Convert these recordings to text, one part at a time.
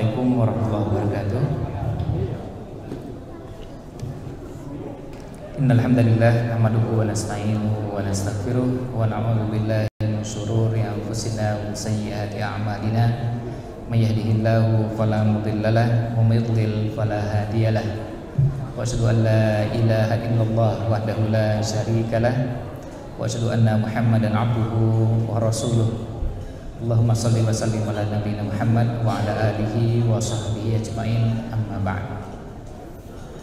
Assalamualaikum warahmatullahi wabarakatuh. Innal hamdalillah nahmaduhu wa nasta'inuhu wa nastaghfiruh wa na'udzu billahi min shururi anfusina wa sayyiati a'malina. May yahdihillahu fala mudilla lahu wa may yudlil fala hadiya lahu. Wa asyhadu an la ilaha illallah wahdahu la syarika lah. Wa asyhadu anna Muhammadan 'abduhu wa rasuluh. Allahumma salli wa sallim ala nabiyina Muhammad wa ala alihi wa sahbihi ajma'in, amma ba'd.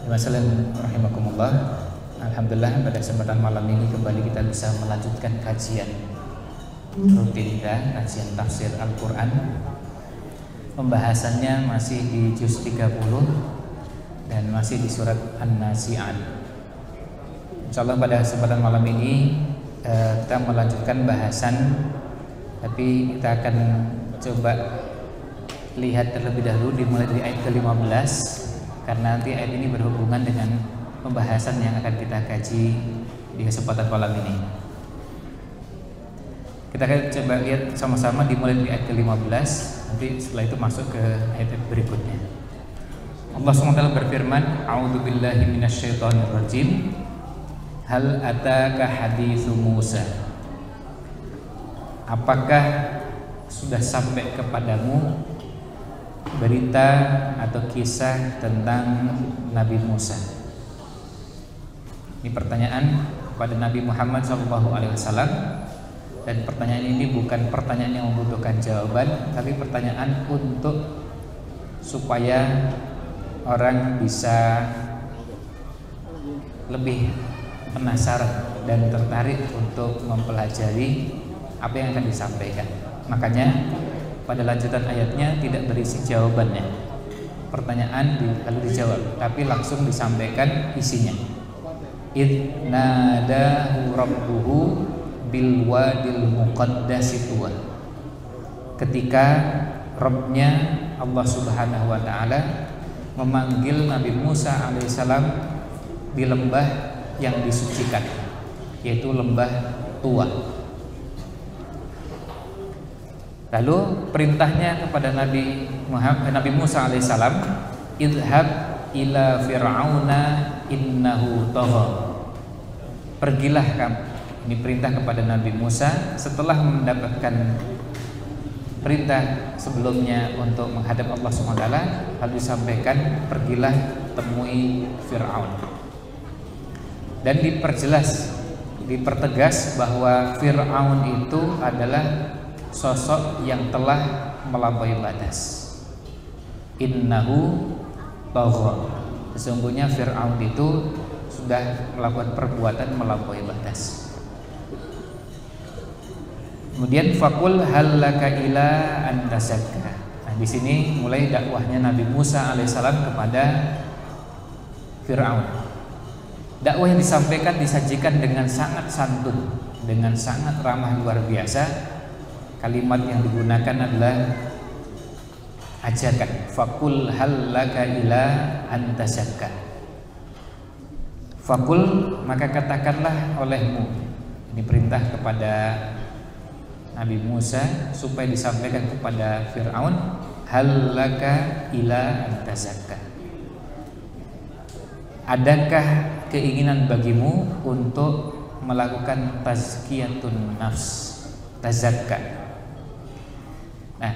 Wassalamualaikum warahmatullahi wabarakatuh. Alhamdulillah, pada kesempatan malam ini kembali kita bisa melanjutkan kajian rutin kita, kajian tafsir Al-Qur'an. Pembahasannya masih di juz 30 dan masih di surat an-Nazi'at. Insyaallah pada kesempatan malam ini kita melanjutkan bahasan, tapi kita akan coba lihat terlebih dahulu dimulai dari ayat ke-15, karena nanti ayat ini berhubungan dengan pembahasan yang akan kita kaji di kesempatan malam ini. Kita akan coba lihat sama-sama dimulai dari ayat ke-15, nanti setelah itu masuk ke ayat berikutnya. Allah SWT berfirman, A'udzubillahi minasyaitonirrajim. Hal ataka haditsu Musa. Apakah sudah sampai kepadamu berita atau kisah tentang Nabi Musa? Ini pertanyaan kepada Nabi Muhammad SAW, dan pertanyaan ini bukan pertanyaan yang membutuhkan jawaban, tapi pertanyaan untuk supaya orang bisa lebih penasaran dan tertarik untuk mempelajari apa yang akan disampaikan. Makanya pada lanjutan ayatnya tidak berisi jawabannya, pertanyaan lalu dijawab, tapi langsung disampaikan isinya. Idh nadahu rabbuhu bil wadil muqaddasi tuwa. Ketika Rabbnya Allah Subhanahu wa Ta'ala memanggil Nabi Musa alaihissalam di lembah yang disucikan, yaitu lembah Tuwa. Lalu perintahnya kepada Nabi Musa alaihissalam, idhab ila fir'auna innahu tagha. Pergilah kamu. Ini perintah kepada Nabi Musa setelah mendapatkan perintah sebelumnya untuk menghadap Allah SWT, lalu disampaikan pergilah temui Fir'aun. Dan diperjelas, dipertegas bahwa Fir'aun itu adalah sosok yang telah melampaui batas. Innahu tagha. Sesungguhnya Fir'aun itu sudah melakukan perbuatan melampaui batas. Kemudian faqul halaka ila an tazakka. Nah, di sini mulai dakwahnya Nabi Musa alaihissalam kepada Fir'aun. Dakwah yang disampaikan disajikan dengan sangat santun, dengan sangat ramah luar biasa. Kalimat yang digunakan adalah ajakan. Fakul halaka ila an tazakka. Fakul, maka katakanlah olehmu. Ini perintah kepada Nabi Musa supaya disampaikan kepada Fir'aun. Halaka ila an tazakka. Adakah keinginan bagimu untuk melakukan tazkiyatun nafs, tazakka? Nah,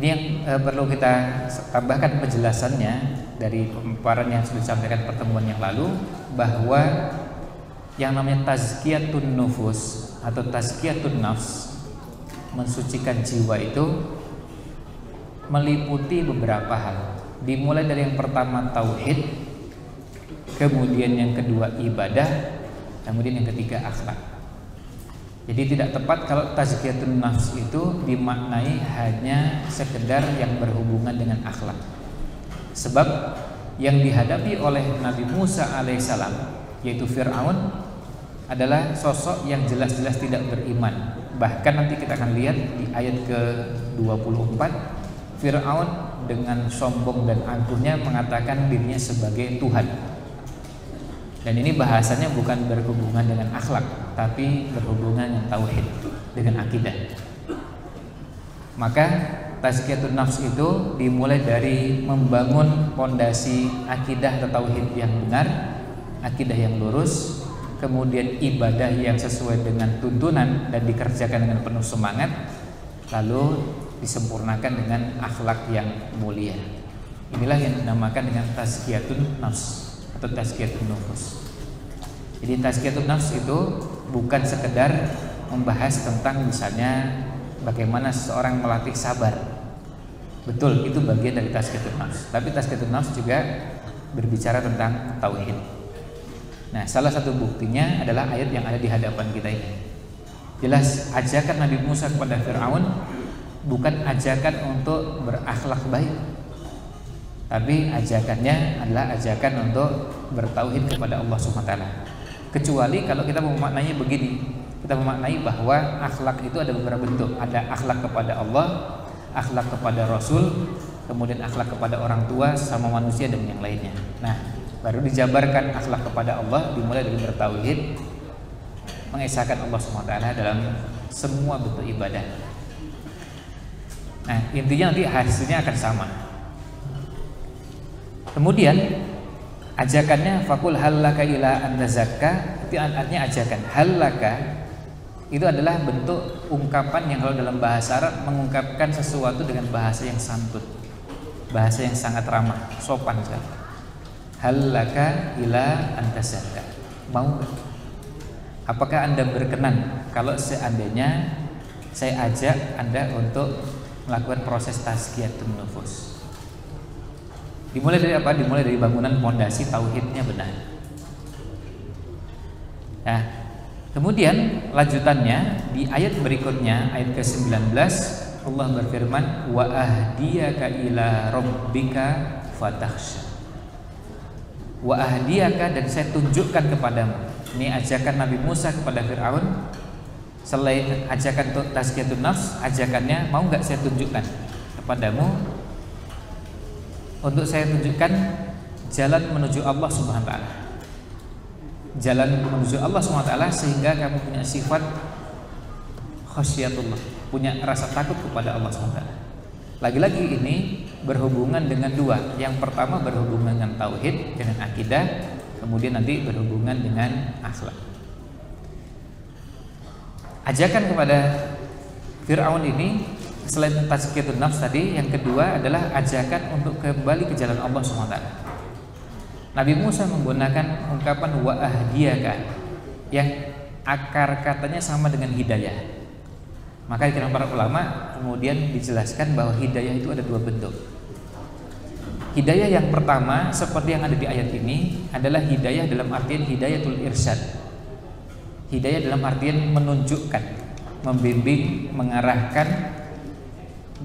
ini yang perlu kita tambahkan penjelasannya dari pemaparan yang sudah disampaikan pertemuan yang lalu, bahwa yang namanya tazkiyatun nufus atau tazkiyatun nafs, mensucikan jiwa, itu meliputi beberapa hal. Dimulai dari yang pertama tauhid, kemudian yang kedua ibadah, kemudian yang ketiga akhlak. Jadi tidak tepat kalau tazkiyatun nafs itu dimaknai hanya sekedar yang berhubungan dengan akhlak. Sebab yang dihadapi oleh Nabi Musa alaihissalam, yaitu Fir'aun, adalah sosok yang jelas-jelas tidak beriman. Bahkan nanti kita akan lihat di ayat ke-24, Fir'aun dengan sombong dan angkuhnya mengatakan dirinya sebagai Tuhan. Dan ini bahasanya bukan berhubungan dengan akhlak, tapi berhubungan dengan tauhid, dengan akidah. Maka tazkiyatun nafs itu dimulai dari membangun pondasi akidah atau tauhid yang benar, akidah yang lurus, kemudian ibadah yang sesuai dengan tuntunan dan dikerjakan dengan penuh semangat, lalu disempurnakan dengan akhlak yang mulia. Inilah yang dinamakan dengan tazkiyatun nafs atau tazkiyatun nufus. Jadi tazkiyatun nafs itu bukan sekedar membahas tentang misalnya bagaimana seseorang melatih sabar. Betul, itu bagian dari tazkiyatun nafs. Tapi tazkiyatun nafs juga berbicara tentang tauhid. Nah, salah satu buktinya adalah ayat yang ada di hadapan kita ini. Jelas ajakan Nabi Musa kepada Fir'aun bukan ajakan untuk berakhlak baik, tapi ajakannya adalah ajakan untuk bertauhid kepada Allah Subhanahu wa Ta'ala. Kecuali kalau kita memaknainya begini, kita memaknai bahwa akhlak itu ada beberapa bentuk. Ada akhlak kepada Allah, akhlak kepada Rasul, kemudian akhlak kepada orang tua sama manusia dan yang lainnya. Nah, baru dijabarkan akhlak kepada Allah dimulai dari bertauhid, mengesahkan Allah Subhanahu wa Ta'ala dalam semua bentuk ibadah. Nah, intinya nanti hasilnya akan sama. Kemudian ajakannya faqul hallaka ila an tazakka, itu artinya ajakan. Hallaka itu adalah bentuk ungkapan yang kalau dalam bahasa Arab mengungkapkan sesuatu dengan bahasa yang santun, bahasa yang sangat ramah, sopan sekali. Hallaka ila an tazakka, mau gak? Apakah Anda berkenan kalau seandainya saya ajak Anda untuk melakukan proses tazkiyatun nufus? Dimulai dari apa? Dimulai dari bangunan pondasi tauhidnya benar. Nah, kemudian lanjutannya di ayat berikutnya, ayat ke-19, Allah berfirman, wa ahdiyaka ila rabbika fatakhsha. Wa ahdiyaka, dan saya tunjukkan kepadamu. Ini ajakan Nabi Musa kepada Fir'aun. Selain ajakan tazkiyatun nafs, ajakannya mau nggak saya tunjukkan kepadamu, untuk saya tunjukkan jalan menuju Allah Subhanahu wa Ta'ala, jalan menuju Allah Subhanahu wa Ta'ala, sehingga kamu punya sifat khasyatullah, punya rasa takut kepada Allah Subhanahu wa Ta'ala. Lagi-lagi ini berhubungan dengan dua. Yang pertama berhubungan dengan tauhid, dengan akidah, kemudian nanti berhubungan dengan akhlak. Ajakan kepada Fir'aun ini selain tazkiyatun nafs tadi, yang kedua adalah ajakan untuk kembali ke jalan Allah SWT. Nabi Musa menggunakan ungkapan wa ahdiyaka yang akar katanya sama dengan hidayah. Maka di kalangan para ulama kemudian dijelaskan bahwa hidayah itu ada dua bentuk. Hidayah yang pertama seperti yang ada di ayat ini adalah hidayah dalam artian hidayatul irsyad. Hidayah dalam artian menunjukkan, membimbing, mengarahkan,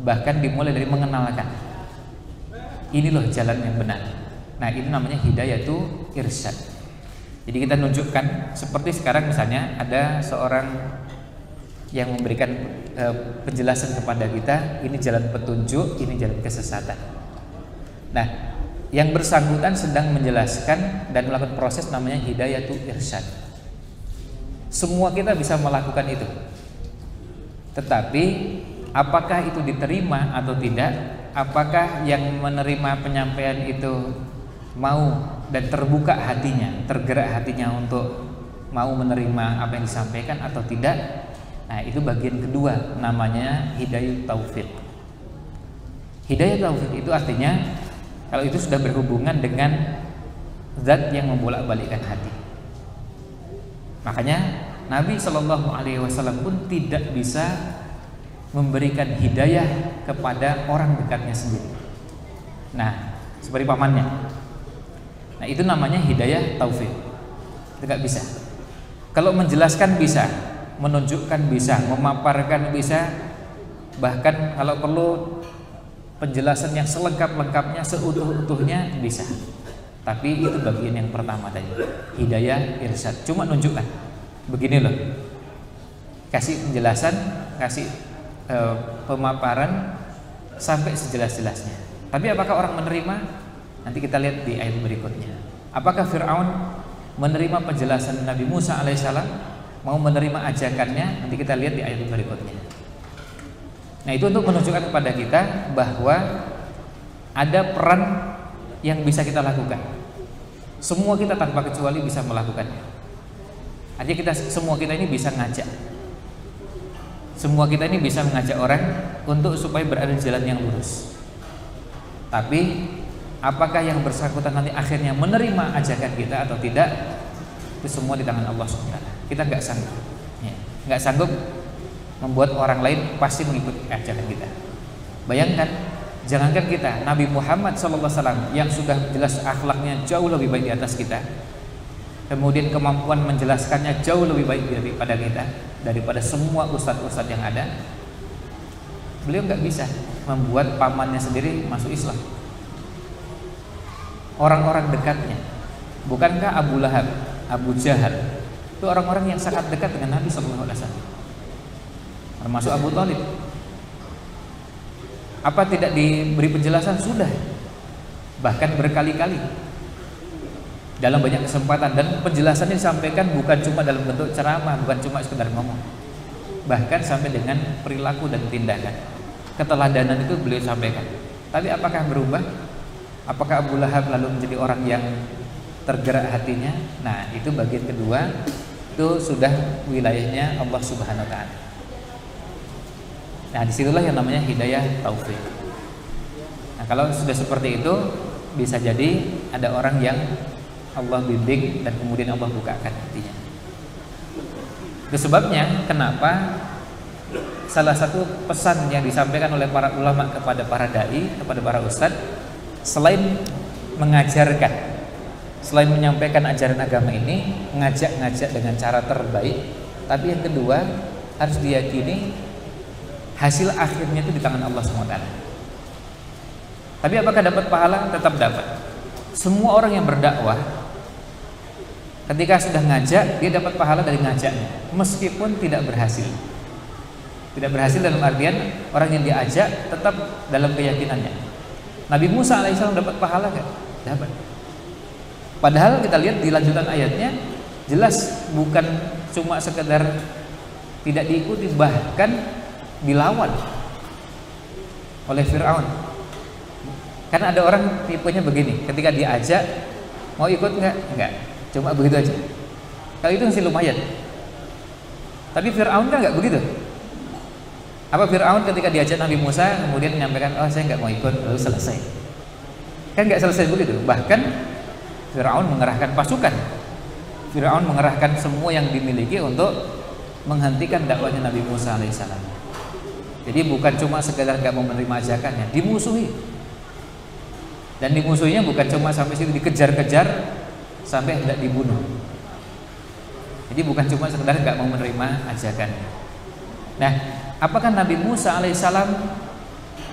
bahkan dimulai dari mengenalkan. Ini loh jalan yang benar. Nah, itu namanya hidayah itu irsyad. Jadi kita nunjukkan, seperti sekarang misalnya ada seorang yang memberikan penjelasan kepada kita, ini jalan petunjuk, ini jalan kesesatan. Nah, yang bersangkutan sedang menjelaskan dan melakukan proses namanya hidayah itu irsyad. Semua kita bisa melakukan itu, tetapi apakah itu diterima atau tidak, apakah yang menerima penyampaian itu mau dan terbuka hatinya, tergerak hatinya untuk mau menerima apa yang disampaikan atau tidak, nah itu bagian kedua, namanya hidayah taufiq. Hidayah taufiq itu artinya kalau itu sudah berhubungan dengan zat yang membolak-balikkan hati. Makanya Nabi Shallallahu Alaihi Wasallam pun tidak bisa memberikan hidayah kepada orang dekatnya sendiri. Nah, seperti pamannya. Nah, itu namanya hidayah taufik. Tidak bisa. Kalau menjelaskan bisa, menunjukkan bisa, memaparkan bisa, bahkan kalau perlu penjelasan yang selengkap-lengkapnya, seutuh-utuhnya bisa. Tapi itu bagian yang pertama tadi, hidayah irsyad, cuma nunjukkan begini loh, kasih penjelasan, kasih pemaparan sampai sejelas-jelasnya. Tapi apakah orang menerima? Nanti kita lihat di ayat berikutnya. Apakah Fir'aun menerima penjelasan Nabi Musa alaihissalam, mau menerima ajakannya? Nanti kita lihat di ayat berikutnya. Nah, itu untuk menunjukkan kepada kita bahwa ada peran yang bisa kita lakukan. Semua kita tanpa kecuali bisa melakukannya. Artinya kita semua kita ini bisa ngajak. Semua kita ini bisa mengajak orang untuk supaya berada di jalan yang lurus. Tapi apakah yang bersangkutan nanti akhirnya menerima ajakan kita atau tidak, itu semua di tangan Allah SWT. Kita nggak sanggup, ya. Nggak sanggup membuat orang lain pasti mengikuti ajakan kita. Bayangkan, jangankan kita, Nabi Muhammad SAW yang sudah jelas akhlaknya jauh lebih baik di atas kita, kemudian kemampuan menjelaskannya jauh lebih baik daripada kita, daripada semua ustadz-ustadz yang ada, beliau nggak bisa membuat pamannya sendiri masuk Islam. Orang-orang dekatnya, bukankah Abu Lahab, Abu Jahal, itu orang-orang yang sangat dekat dengan Nabi Sallallahu Alaihi Wasallam, termasuk Abu Thalib. Apa tidak diberi penjelasan? Sudah, bahkan berkali-kali dalam banyak kesempatan, dan penjelasannya disampaikan bukan cuma dalam bentuk ceramah, bukan cuma sekedar ngomong, bahkan sampai dengan perilaku dan tindakan. Keteladanan itu beliau sampaikan. Tapi apakah berubah? Apakah Abu Lahab lalu menjadi orang yang tergerak hatinya? Nah, itu bagian kedua, itu sudah wilayahnya Allah Subhanahu Wa Ta'ala. Nah, disitulah yang namanya hidayah taufik. Nah, kalau sudah seperti itu, bisa jadi ada orang yang Allah bimbing dan kemudian Allah bukakan hatinya. Itu sebabnya kenapa salah satu pesan yang disampaikan oleh para ulama kepada para dai, kepada para ustadz, selain mengajarkan, selain menyampaikan ajaran agama ini, ngajak-ngajak dengan cara terbaik, tapi yang kedua harus diyakini hasil akhirnya itu di tangan Allah SWT. Tapi apakah dapat pahala? Tetap dapat. Semua orang yang berdakwah ketika sudah ngajak, dia dapat pahala dari ngajaknya, meskipun tidak berhasil. Tidak berhasil dalam artian orang yang diajak tetap dalam keyakinannya. Nabi Musa alaihissalam dapat pahala kan? Dapat. Padahal kita lihat di lanjutan ayatnya jelas bukan cuma sekedar tidak diikuti, bahkan dilawan oleh Fir'aun. Karena ada orang tipenya begini, ketika diajak mau ikut nggak? Nggak. Cuma begitu aja. Kalau itu masih lumayan. Tapi Fir'aun kan nggak begitu. Apa Fir'aun ketika diajak Nabi Musa kemudian menyampaikan, oh saya nggak mau ikut, lalu selesai? Kan nggak selesai begitu. Bahkan Fir'aun mengerahkan pasukan, Fir'aun mengerahkan semua yang dimiliki untuk menghentikan dakwahnya Nabi Musa alaihissalam. Jadi bukan cuma sekedar nggak mau menerima ajakannya, dimusuhi. Dan dimusuhinya bukan cuma sampai situ, dikejar-kejar sampai hendak dibunuh. Jadi bukan cuma sekedar nggak mau menerima ajakannya. Nah, apakah Nabi Musa alaihissalam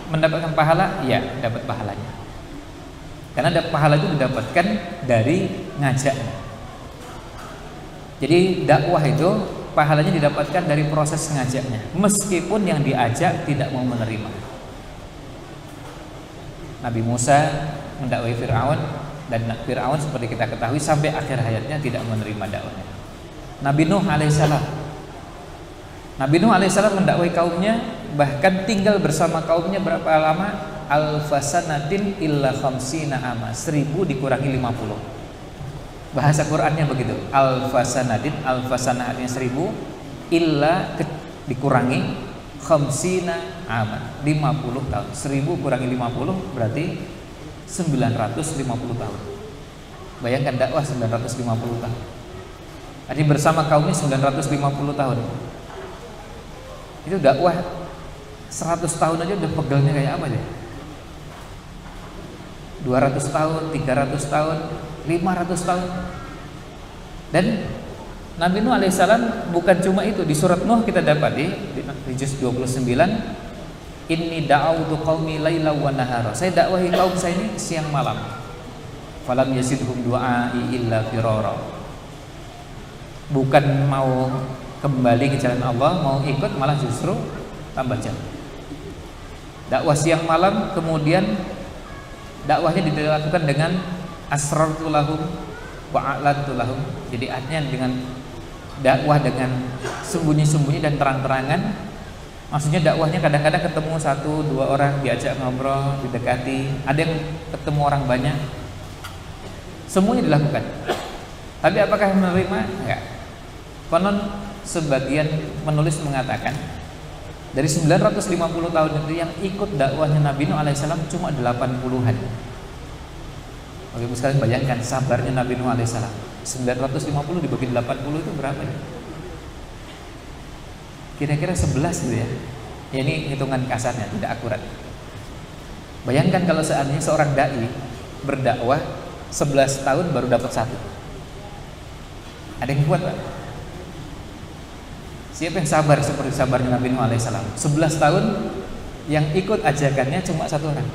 mendapatkan pahala? Ya, dapat pahalanya. Karena pahala itu didapatkan dari ngajaknya. Jadi dakwah itu pahalanya didapatkan dari proses ngajaknya, meskipun yang diajak tidak mau menerima. Nabi Musa mendakwai Fir'aun, dan Fir'aun seperti kita ketahui sampai akhir hayatnya tidak menerima dakwahnya. Nabi Nuh alaihissalam, Nabi Nuh alaihissalam mendakwai kaumnya, bahkan tinggal bersama kaumnya berapa lama? Alfasanatin illa khamsina ama, 1000 dikurangi 50. Bahasa Qur'annya begitu. Alfasanatin, alfasana artinya 1000, illa dikurangi khamsina ama, 50 tahun. 1000 kurangi 50 berarti 950 tahun. Bayangkan dakwah 950 tahun. Artinya bersama kaumnya 950 tahun. Itu dakwah 100 tahun aja udah pegelnya kayak apa aja. 200 tahun, 300 tahun, 500 tahun. Dan Nabi Nuh alaihissalam bukan cuma itu. Di surat Nuh kita dapati di juz 29, inni da'awtu qaumi laila wa nahara. Saya dakwahi kaum saya ini siang malam. Falam yasidhum du'ai illa firara. Bukan mau kembali ke jalan Allah, mau ikut malah justru tambah jauh. Dakwah siang malam, kemudian dakwahnya dilakukan dengan asrartu lahum wa a'lantu lahum. Jadi artinya dengan dakwah dengan sembunyi-sembunyi dan terang-terangan, Maksudnya dakwahnya kadang-kadang ketemu satu dua orang, diajak ngobrol, didekati, ada yang ketemu orang banyak, semuanya dilakukan. Tapi apakah menerima? Enggak. Konon sebagian menulis mengatakan dari 950 tahun itu yang ikut dakwahnya Nabi Nuh alaihissalam cuma 80-an. Oke, sekalian bayangkan sabarnya Nabi Nuh alaihissalam. 950 dibagi 80 itu berapa ya? Kira-kira 11 gitu ya. Ini hitungan kasarnya, tidak akurat. Bayangkan kalau seandainya seorang dai berdakwah 11 tahun baru dapat 1. Ada yang kuat Pak? Siapa yang sabar seperti sabarnya Nabi Nuh alaihissalam? 11 tahun yang ikut ajakannya cuma 1 orang.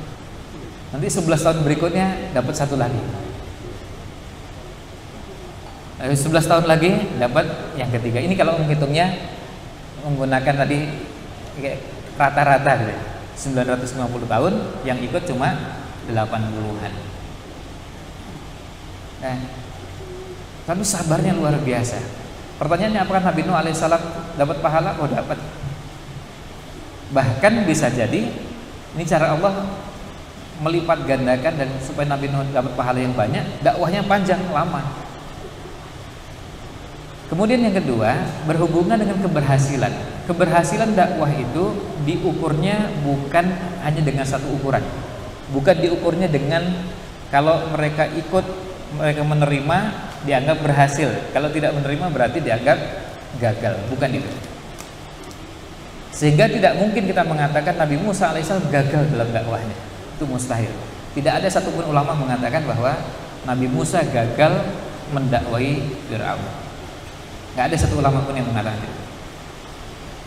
Nanti 11 tahun berikutnya dapat 1 lagi. 11 tahun lagi dapat yang ketiga. Ini kalau menghitungnya menggunakan tadi rata-rata gitu. 950 tahun yang ikut cuma 80-an. Nah, tapi sabarnya luar biasa. Pertanyaannya apakah Nabi Nuh alaihissalam dapat pahala? Oh dapat. Bahkan bisa jadi ini cara Allah melipat gandakan dan supaya Nabi Nuh dapat pahala yang banyak, dakwahnya panjang, lama. Kemudian yang kedua, berhubungan dengan keberhasilan. Keberhasilan dakwah itu diukurnya bukan hanya dengan satu ukuran. Bukan diukurnya dengan kalau mereka ikut, mereka menerima, dianggap berhasil. Kalau tidak menerima berarti dianggap gagal. Bukan itu. Sehingga tidak mungkin kita mengatakan Nabi Musa alaihissalam gagal dalam dakwahnya. Itu mustahil. Tidak ada satupun ulama mengatakan bahwa Nabi Musa gagal mendakwai Fir'aun. Nggak ada satu ulama pun yang mengatakan itu.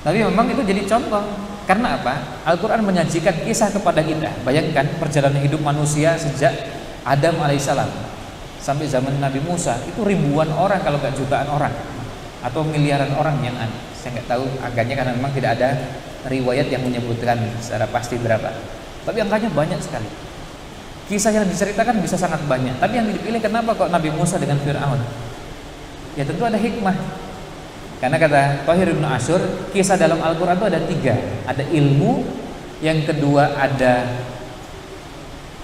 Tapi memang itu jadi contoh. Karena apa? Al-Quran menyajikan kisah kepada kita. Bayangkan perjalanan hidup manusia sejak Adam alaihissalam sampai zaman Nabi Musa itu ribuan orang, kalau nggak jutaan orang atau miliaran orang yang aneh. Saya nggak tahu angkanya karena memang tidak ada riwayat yang menyebutkan secara pasti berapa. Tapi angkanya banyak sekali. Kisah yang diceritakan bisa sangat banyak. Tapi yang dipilih kenapa kok Nabi Musa dengan Fir'aun? Ya tentu ada hikmah. Karena kata Tahir ibn Ashur, kisah dalam Al-Quran itu ada 3. Ada ilmu, yang kedua ada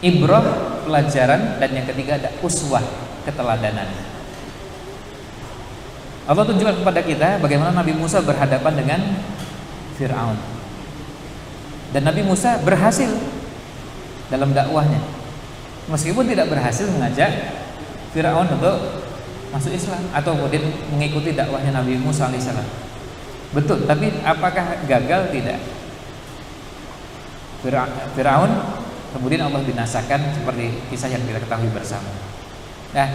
ibrah, pelajaran, dan yang ketiga ada uswah, keteladanan. Allah tunjukkan kepada kita bagaimana Nabi Musa berhadapan dengan Fir'aun. Dan Nabi Musa berhasil dalam dakwahnya, meskipun tidak berhasil mengajak Fir'aun untuk masuk Islam atau kemudian mengikuti dakwahnya Nabi Musa alaihissalam. Betul, tapi apakah gagal? Tidak. Fir'aun kemudian Allah binasakan seperti kisah yang kita ketahui bersama. Nah,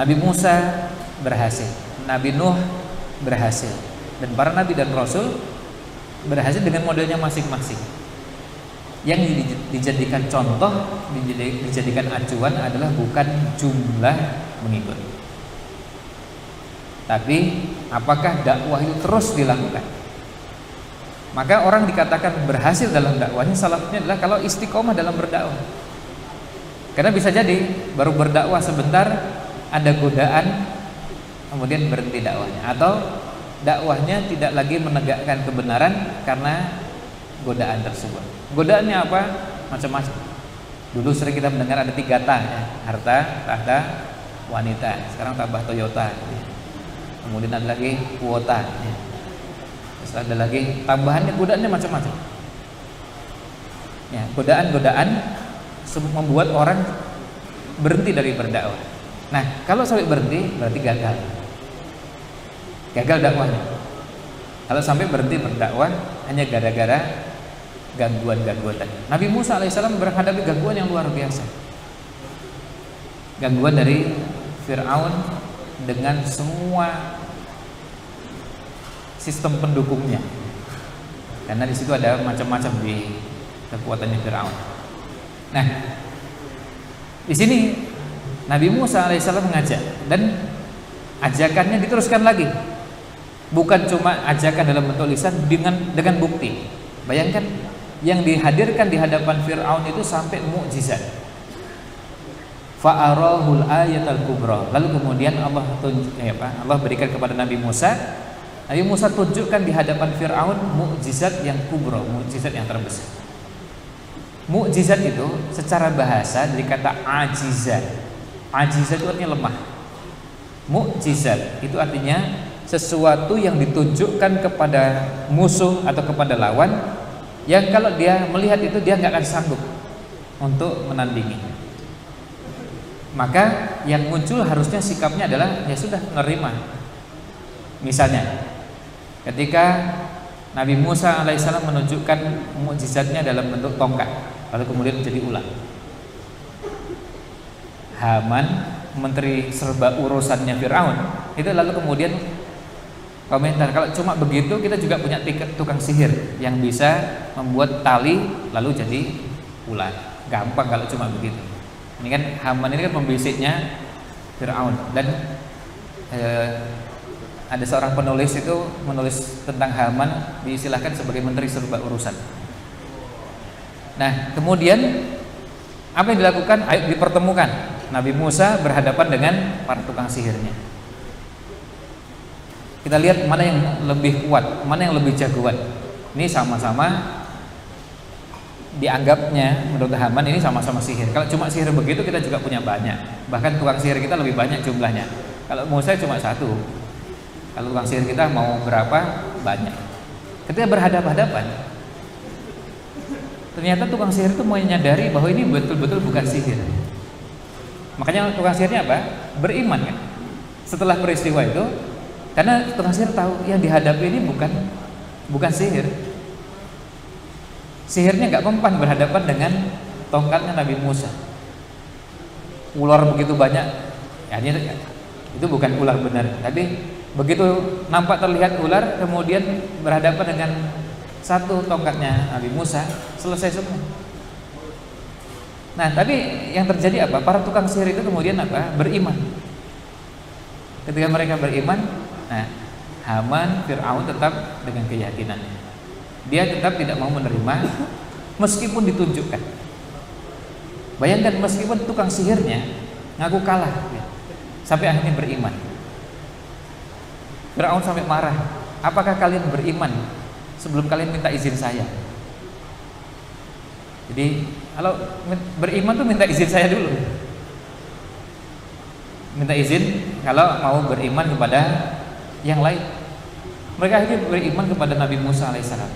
Nabi Musa berhasil, Nabi Nuh berhasil, dan para nabi dan rasul berhasil dengan modelnya masing-masing. Yang dijadikan contoh, dijadikan acuan adalah bukan jumlah mengikuti, tapi apakah dakwah itu terus dilakukan. Maka orang dikatakan berhasil dalam dakwahnya salah satunya adalah kalau istiqomah dalam berdakwah. Karena bisa jadi baru berdakwah sebentar ada godaan kemudian berhenti dakwahnya, atau dakwahnya tidak lagi menegakkan kebenaran karena godaan tersebut. Godaannya apa? Macam-macam. Dulu sering kita mendengar ada 3 ta, ya. Harta, tahta, wanita. Sekarang tambah Toyota. Kemudian ada lagi kuota, terus ada lagi tambahannya, godaannya macam-macam. Ya, godaan-godaan membuat orang berhenti dari berdakwah. Nah, kalau sampai berhenti berarti gagal, gagal dakwahnya. Kalau sampai berhenti berdakwah hanya gara-gara gangguan-gangguan tadi. Nabi Musa alaihissalam menghadapi gangguan yang luar biasa, gangguan dari Fir'aun dengan semua sistem pendukungnya, karena di situ ada macam-macam di kekuatannya Fir'aun. Nah, di sini Nabi Musa alaihissalam mengajak, dan ajakannya diteruskan lagi, bukan cuma ajakan dalam bentuk lisan, dengan bukti. Bayangkan yang dihadirkan di hadapan Fir'aun itu sampai mukjizat. Fa'arahul ayatul kubra. Lalu kemudian Allah berikan kepada Nabi Musa Nabi Musa tunjukkan di hadapan Fir'aun mukjizat yang kubro, mukjizat yang terbesar. Mukjizat itu secara bahasa dari kata ajizat. Ajizat itu artinya lemah. Mukjizat itu artinya sesuatu yang ditunjukkan kepada musuh atau kepada lawan yang kalau dia melihat itu dia nggak akan sanggup untuk menandinginya. Maka yang muncul harusnya sikapnya adalah ya sudah, menerima. Misalnya ketika Nabi Musa alaihissalam menunjukkan mukjizatnya dalam bentuk tongkat lalu kemudian menjadi ular, Haman, menteri serba urusannya Fir'aun itu, lalu kemudian komentar, kalau cuma begitu kita juga punya tukang sihir yang bisa membuat tali lalu jadi ular, gampang kalau cuma begitu. Ini kan Haman ini kan pembisiknya Fir'aun. Dan ada seorang penulis itu menulis tentang Haman diistilahkan sebagai menteri serba urusan. Nah kemudian apa yang dilakukan? Ayo dipertemukan. Nabi Musa berhadapan dengan para tukang sihirnya. Kita lihat mana yang lebih kuat, mana yang lebih jagoan. Ini sama-sama dianggapnya menurut Haman ini sama-sama sihir. Kalau cuma sihir begitu kita juga punya banyak. Bahkan tukang sihir kita lebih banyak jumlahnya. Kalau Musa cuma satu. Kalau tukang sihir kita mau berapa? Banyak. Ketika berhadapan-hadapan, ternyata tukang sihir itu menyadari bahwa ini betul-betul bukan sihir. Makanya tukang sihirnya apa? Beriman kan? Setelah peristiwa itu, karena tukang sihir tahu yang dihadapi ini bukan sihir. Sihirnya nggak mempan berhadapan dengan tongkatnya Nabi Musa. Ular begitu banyak, ya itu bukan ular benar. Tapi begitu nampak terlihat ular, kemudian berhadapan dengan satu tongkatnya Nabi Musa, selesai semua. Nah, tapi yang terjadi apa? Para tukang sihir itu kemudian apa? Beriman. Ketika mereka beriman, nah, Haman, Fir'aun tetap dengan keyakinannya. Dia tetap tidak mau menerima meskipun ditunjukkan. Bayangkan meskipun tukang sihirnya ngaku kalah, ya, sampai akhirnya beriman. Fir'aun sampai marah. Apakah kalian beriman sebelum kalian minta izin saya? Jadi kalau beriman tuh minta izin saya dulu. Minta izin kalau mau beriman kepada yang lain. Mereka akhirnya beriman kepada Nabi Musa alaihissalam.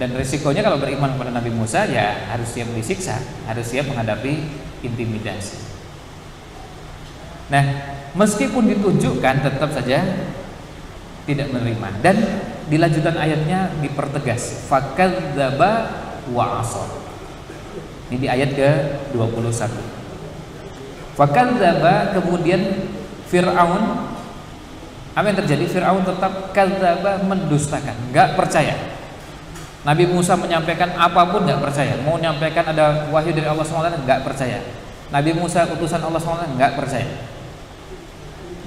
Dan resikonya kalau beriman kepada Nabi Musa, ya harus siap disiksa, harus siap menghadapi intimidasi. Nah, meskipun ditunjukkan tetap saja tidak menerima. Dan di lanjutan ayatnya dipertegas, fakadzdzaba wa asar. Ini di ayat ke-21. Fakadzdzaba, kemudian Fir'aun, apa yang terjadi? Fir'aun tetap kadzdzaba, mendustakan, nggak percaya. Nabi Musa menyampaikan apapun nggak percaya. Mau menyampaikan ada wahyu dari Allah SWT nggak percaya. Nabi Musa utusan Allah SWT nggak percaya.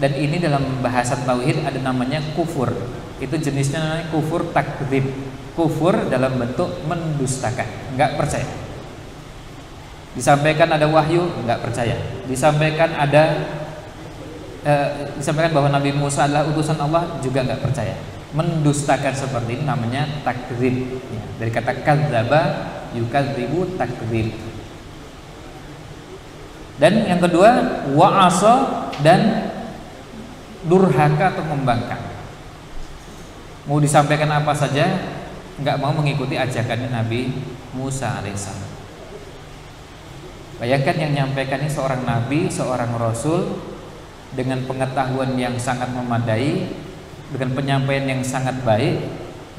Dan ini dalam bahasa tauhid ada namanya kufur. Itu jenisnya namanya kufur takdzib. Kufur dalam bentuk mendustakan, nggak percaya. Disampaikan ada wahyu nggak percaya. Disampaikan ada disampaikan bahwa Nabi Musa adalah utusan Allah juga nggak percaya, mendustakan seperti ini namanya takdzib, ya, dari kata kadzdzaba yukadzibu, takdzib. Dan yang kedua wa'asa, dan durhaka atau membangkang. Mau disampaikan apa saja nggak mau mengikuti ajakannya Nabi Musa alaihissalam. Bayangkan yang nyampaikannya seorang nabi, seorang rasul, dengan pengetahuan yang sangat memadai, dengan penyampaian yang sangat baik,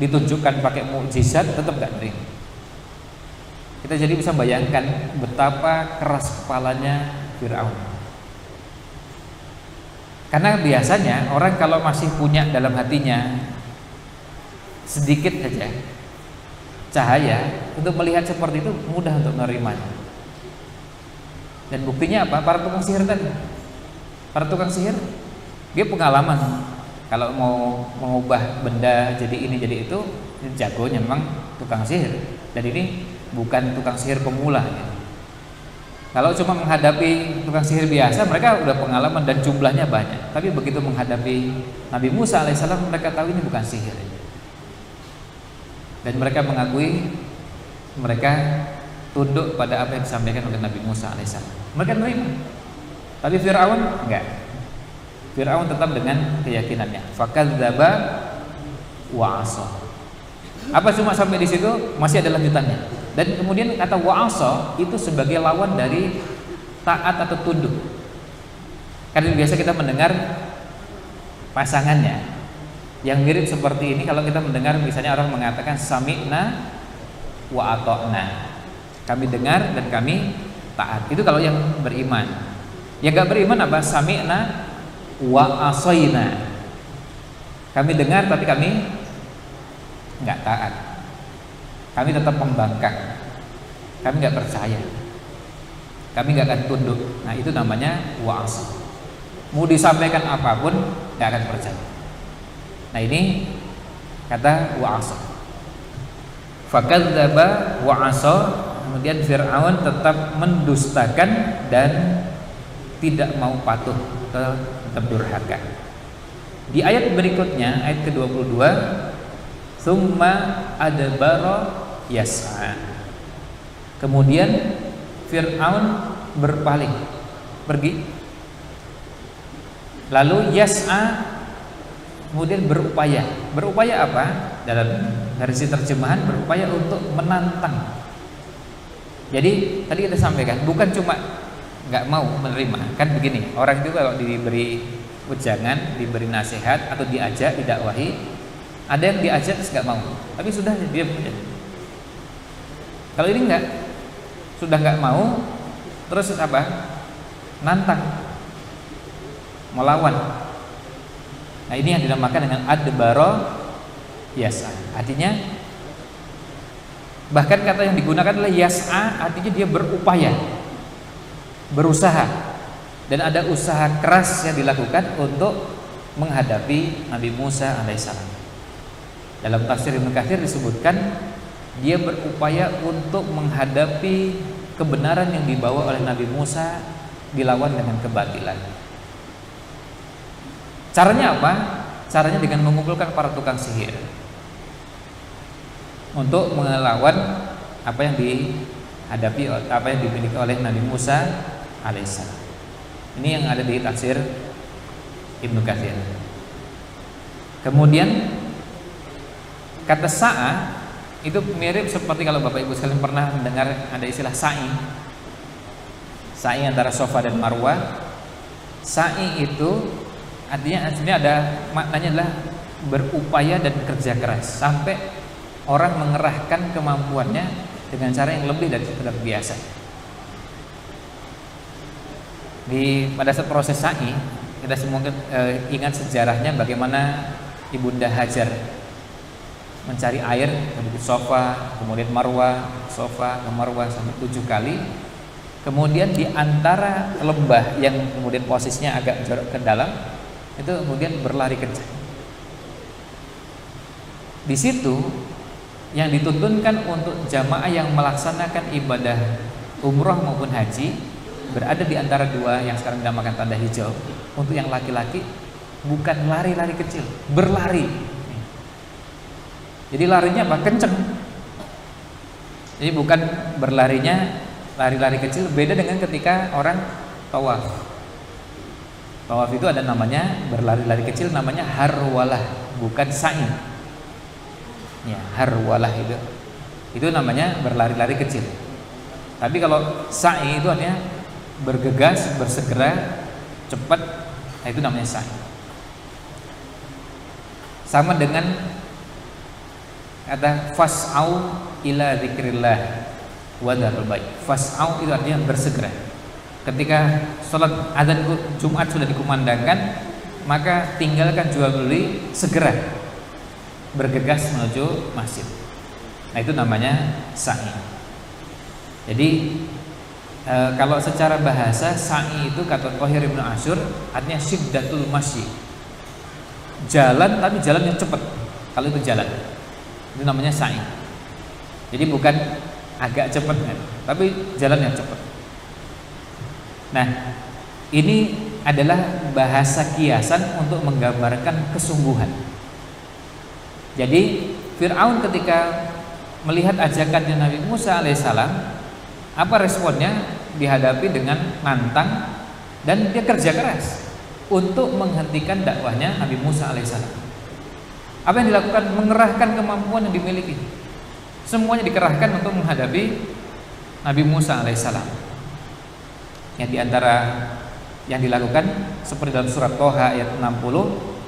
ditunjukkan pakai mukjizat tetap gak terima. Kita jadi bisa bayangkan betapa keras kepalanya Fir'aun. Karena biasanya orang kalau masih punya dalam hatinya sedikit saja cahaya, untuk melihat seperti itu mudah untuk menerimanya. Dan buktinya apa? Para tukang sihir tadi. Para tukang sihir, dia pengalaman kalau mau mengubah benda jadi ini jadi itu, jagonya memang tukang sihir. Dan ini bukan tukang sihir pemula, ya. Kalau cuma menghadapi tukang sihir biasa, mereka udah pengalaman dan jumlahnya banyak. Tapi begitu menghadapi Nabi Musa alaihissalam, mereka tahu ini bukan sihir. Dan mereka mengakui, mereka tunduk pada apa yang disampaikan oleh Nabi Musa alaihissalam. Mereka nerima. Tapi Fir'aun enggak. Fir'aun tetap dengan keyakinannya. Fakadzdzaba wa asa. Apa cuma sampai di situ? Masih ada lanjutannya. Dan kemudian kata wa'asa itu sebagai lawan dari taat atau tunduk. Karena biasa kita mendengar pasangannya yang mirip seperti ini. Kalau kita mendengar misalnya orang mengatakan sami'na wa ata'na, kami dengar dan kami taat. Itu kalau yang beriman. Yang gak beriman apa? Sami'na wa asaina, kami dengar tapi kami nggak taat, kami tetap membangkang, kami nggak percaya, kami nggak akan tunduk. Nah itu namanya wa'as. Mau disampaikan apapun nggak akan percaya. Nah ini kata wa'as. Fakadzdzaba wa'asa, kemudian Fir'aun tetap mendustakan dan tidak mau patuh, tetap durhaka. Di ayat berikutnya, ayat ke-22, tsumma adbara yas'a, kemudian Fir'aun berpaling pergi, lalu yas'a kemudian berupaya apa? Dalam dari sisi terjemahan, berupaya untuk menantang. Jadi tadi kita sampaikan bukan cuma nggak mau menerima, kan begini orang itu kalau diberi ujangan, diberi nasihat atau diajak didakwahi, ada yang diajak terus nggak mau, tapi sudah diam. Kalau ini enggak, sudah enggak mau, terus apa? Nantang, melawan. Nah ini yang dinamakan dengan adbaro yas'a. Artinya, bahkan kata yang digunakan adalah yas'a, artinya dia berupaya, berusaha, dan ada usaha keras yang dilakukan untuk menghadapi Nabi Musa alaihissalam. Dalam tafsir Ibnu Katsir disebutkan, dia berupaya untuk menghadapi kebenaran yang dibawa oleh Nabi Musa, dilawan dengan kebatilan. Caranya apa? Caranya dengan mengumpulkan para tukang sihir untuk melawan apa yang dihadapi, apa yang dimiliki oleh Nabi Musa alaihissalam. Ini yang ada di tafsir Ibnu Katsir. Kemudian kata sa'a itu mirip seperti kalau Bapak Ibu sekalian pernah mendengar ada istilah sa'i. Sa'i antara Safa dan Marwah. Sa'i itu artinya sebenarnya ada maknanya adalah berupaya dan kerja keras sampai orang mengerahkan kemampuannya dengan cara yang lebih dari sekedar biasa. Pada saat proses sa'i, kita semua ingat sejarahnya bagaimana Ibunda Hajar mencari air ke Bukit Safa, kemudian Marwah, Safa ke Marwah sampai 7 kali. Kemudian di antara lembah yang kemudian posisinya agak jorok ke dalam, itu kemudian berlari kencang. Di situ yang dituntunkan untuk jamaah yang melaksanakan ibadah umroh maupun haji berada di antara dua yang sekarang dinamakan tanda hijau. Untuk yang laki-laki bukan lari-lari kecil, berlari. Jadi larinya apa? Kenceng. Jadi bukan berlarinya lari-lari kecil, beda dengan ketika orang tawaf. Tawaf itu ada namanya berlari-lari kecil, namanya harwalah, bukan sa'i. Ya, harwalah itu namanya berlari-lari kecil. Tapi kalau sa'i itu artinya bergegas, bersegera, cepat, nah itu namanya sa'i. Sama dengan kata fas'au ila dzikrillah wa dzarul bait. Fas'au itu artinya bersegera. Ketika sholat azan Jumat sudah dikumandangkan, maka tinggalkan jual beli, segera bergegas menuju masjid. Nah itu namanya sa'i. Jadi kalau secara bahasa sa'i itu kata Tahir ibn Ashur artinya syiddatul masyi, jalan tapi jalan yang cepat. Kalau itu jalan itu namanya sa'i. Jadi bukan agak cepat kan, tapi jalan yang cepat. Nah, ini adalah bahasa kiasan untuk menggambarkan kesungguhan. Jadi Fir'aun ketika melihat ajakannya Nabi Musa alaihissalam, apa responnya? Dihadapi dengan nantang dan dia kerja keras untuk menghentikan dakwahnya Nabi Musa alaihissalam. Apa yang dilakukan? Mengerahkan kemampuan yang dimiliki, semuanya dikerahkan untuk menghadapi Nabi Musa alaihissalam. Yang diantara yang dilakukan seperti dalam surat Toha ayat 60,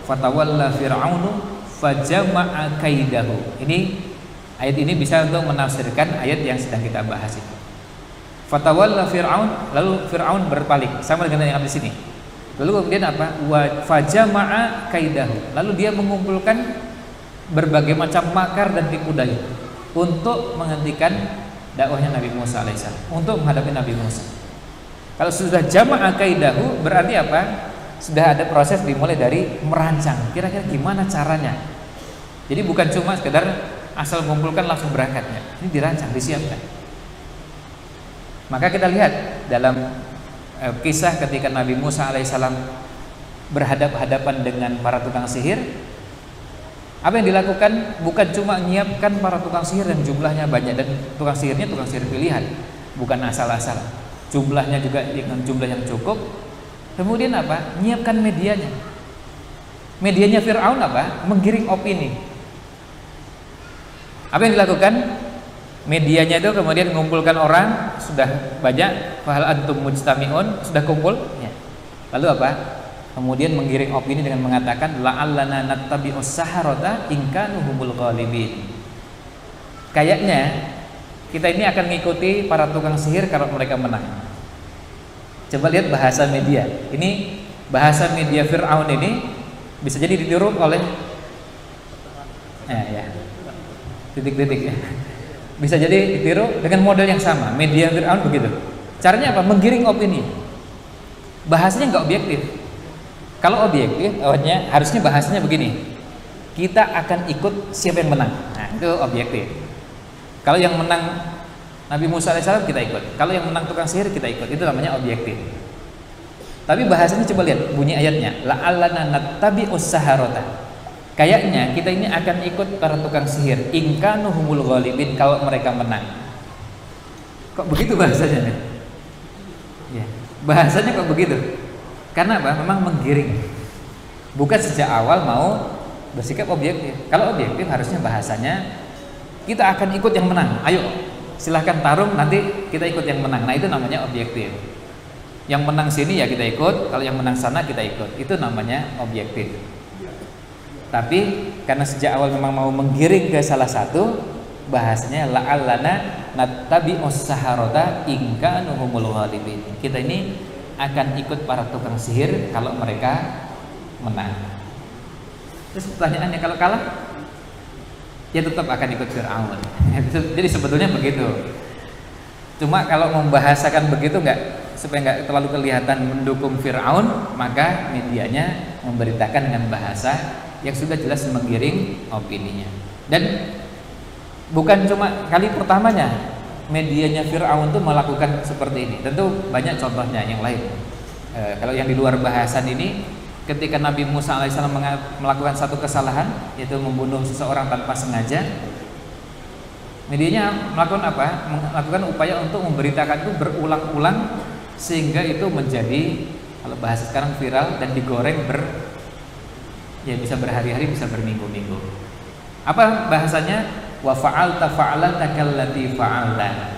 fatawalla fir'aunu fajama'a kaidahu. Ini ayat ini bisa untuk menafsirkan ayat yang sedang kita bahas itu. Fatawalla fir'aun, lalu Fir'aun berpaling, sama dengan yang ada di sini. Lalu kemudian apa? Fajama'a kaidahu. Lalu dia mengumpulkan berbagai macam makar dan tipu daya untuk menghentikan dakwahnya Nabi Musa alaihissalam, untuk menghadapi Nabi Musa. Kalau sudah jama'a kaidahu berarti apa? Sudah ada proses dimulai dari merancang. Kira-kira gimana caranya? Jadi bukan cuma sekedar asal mengumpulkan langsung berangkatnya. Ini dirancang, disiapkan. Maka kita lihat dalam kisah ketika Nabi Musa alaihissalam berhadap-hadapan dengan para tukang sihir. Apa yang dilakukan? Bukan cuma menyiapkan para tukang sihir yang jumlahnya banyak, dan tukang sihirnya tukang sihir pilihan, bukan asal-asalan. Jumlahnya juga dengan jumlah yang cukup. Kemudian apa? Nyiapkan medianya. Medianya Fir'aun apa? Menggiring opini. Apa yang dilakukan? Medianya itu kemudian mengumpulkan orang, sudah banyak, fahal antum mujtami'un, sudah kumpul. Lalu apa? Kemudian menggiring opini dengan mengatakan la'allana nattabi'us saharata in kanu humul ghalibin. Kayaknya kita ini akan mengikuti para tukang sihir kalau mereka menang. Coba lihat bahasa media. Ini bahasa media Fir'aun ini bisa jadi ditiru oleh titik-titik ya. Bisa jadi ditiru dengan model yang sama. Media Fir'aun begitu. Caranya apa? Menggiring opini. Bahasanya nggak objektif. Kalau objektif, harusnya bahasanya begini. Kita akan ikut siapa yang menang. Nah, itu objektif. Kalau yang menang Nabi Musa alaihissalam kita ikut. Kalau yang menang tukang sihir kita ikut. Itu namanya objektif. Tapi bahasanya coba lihat bunyi ayatnya. La'allana nattabi'us saharata. Kayaknya kita ini akan ikut para tukang sihir. In kanu humul ghalibin, kalau mereka menang. Kok begitu bahasanya? Ya. Bahasanya kok begitu? Karena apa? Memang menggiring. Bukan sejak awal mau bersikap objektif. Kalau objektif harusnya bahasanya kita akan ikut yang menang, ayo silahkan tarung, nanti kita ikut yang menang. Nah, itu namanya objektif. Yang menang sini ya kita ikut, kalau yang menang sana kita ikut, itu namanya objektif. Tapi karena sejak awal memang mau menggiring ke salah satu, bahasanya la'allana nattabi'us saharata in kanu humul ghalibin. Kita ini akan ikut para tukang sihir kalau mereka menang. Terus pertanyaannya, kalau kalah? Dia tetap akan ikut Fir'aun. Jadi sebetulnya begitu. Cuma kalau membahasakan begitu supaya nggak terlalu kelihatan mendukung Fir'aun, maka medianya memberitakan dengan bahasa yang sudah jelas menggiring opininya. Dan bukan cuma kali pertamanya medianya Fir'aun itu melakukan seperti ini. Tentu banyak contohnya yang lain. Kalau yang di luar bahasan ini, ketika Nabi Musa alaihissalam melakukan satu kesalahan, yaitu membunuh seseorang tanpa sengaja, medianya melakukan apa? Melakukan upaya untuk memberitakan itu berulang-ulang sehingga itu menjadi, kalau bahasa sekarang, viral dan digoreng bisa berhari-hari, bisa berminggu-minggu. Apa bahasanya? Wa fa'alta fa'alata kallati fa'alta.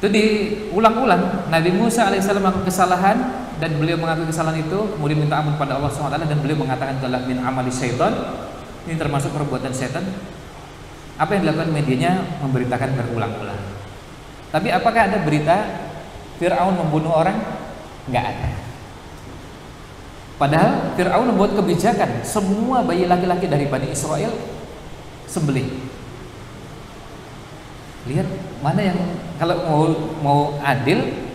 Itu diulang-ulang. Nabi Musa alaihissalam melakukan kesalahan dan beliau mengakui kesalahan itu, kemudian minta ampun pada Allah SWT, dan beliau mengatakan telah min amali syaitan, ini termasuk perbuatan syaitan. Apa yang dilakukan medianya memberitakan berulang-ulang. Tapi apakah ada berita Fir'aun membunuh orang? Nggak ada. Padahal Fir'aun membuat kebijakan semua bayi laki-laki dari Bani Israel sembelih. Lihat mana yang kalau mau adil,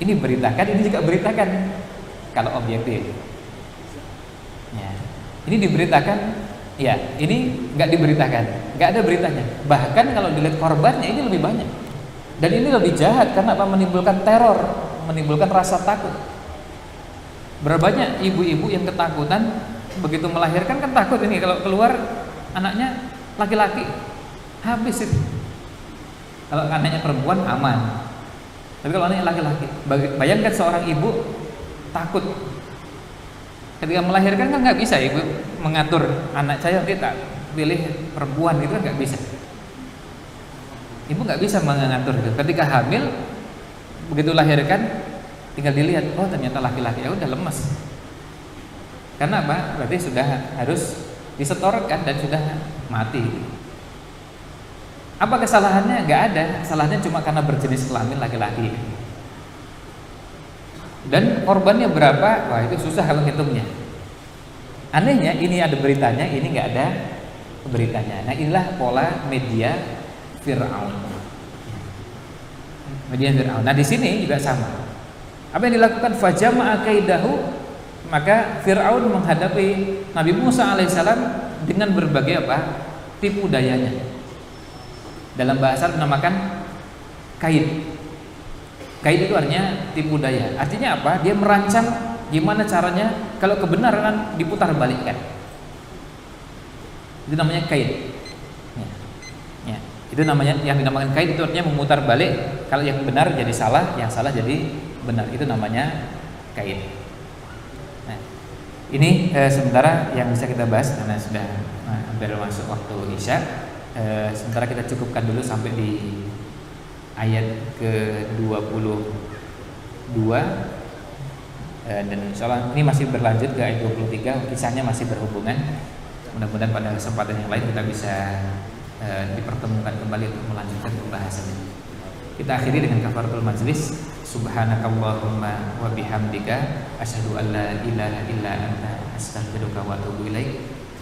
ini beritakan, ini juga beritakan kalau objektif. Ya. Ini diberitakan, ya ini nggak diberitakan, nggak ada beritanya. Bahkan kalau dilihat korbannya ini lebih banyak. Dan ini lebih jahat karena apa? Menimbulkan teror, menimbulkan rasa takut. Berapa banyak ibu-ibu yang ketakutan begitu melahirkan, kan takut ini kalau keluar anaknya laki-laki habis itu. Kalau anaknya perempuan aman, tapi kalau anaknya laki-laki, bayangkan seorang ibu takut ketika melahirkan, kan nggak bisa ibu mengatur anak saya tidak pilih perempuan, itu kan nggak bisa. Ibu nggak bisa mengatur itu. Ketika hamil begitu lahirkan tinggal dilihat, oh ternyata laki-laki, ya udah lemes. Karena apa? Berarti sudah harus disetorkan dan sudah mati. Apa kesalahannya? Nggak ada. Kesalahannya cuma karena berjenis kelamin laki-laki. Dan korbannya berapa? Wah itu susah kalau hitungnya. Anehnya ini ada beritanya, ini nggak ada beritanya. Nah inilah pola media Fir'aun. Media Fir'aun. Nah di sini juga sama. Apa yang dilakukan? Fajama'a kaidahu. Maka Fir'aun menghadapi Nabi Musa alaihissalam dengan berbagai apa? Tipu dayanya. Dalam bahasa dinamakan kaid. Kaid itu artinya tipu daya. Artinya apa? Dia merancang gimana caranya kalau kebenaran diputar balikkan. Itu namanya kaid. Ya. Ya. Itu namanya yang dinamakan kaid, itu artinya memutar balik. Kalau yang benar jadi salah, yang salah jadi benar. Itu namanya kaid. Nah, ini sementara yang bisa kita bahas karena sudah hampir masuk waktu Isya. Sementara kita cukupkan dulu sampai di ayat ke-22 dan insyaallah ini masih berlanjut ke ayat 23, kisahnya masih berhubungan. Mudah-mudahan pada kesempatan yang lain kita bisa dipertemukan kembali untuk melanjutkan pembahasan ini. Kita akhiri dengan kafaratul majlis. Subhanakallahumma wa bihamdika asyhadu an la ilaha illa anta astaghfiruka wa atubu ilaik.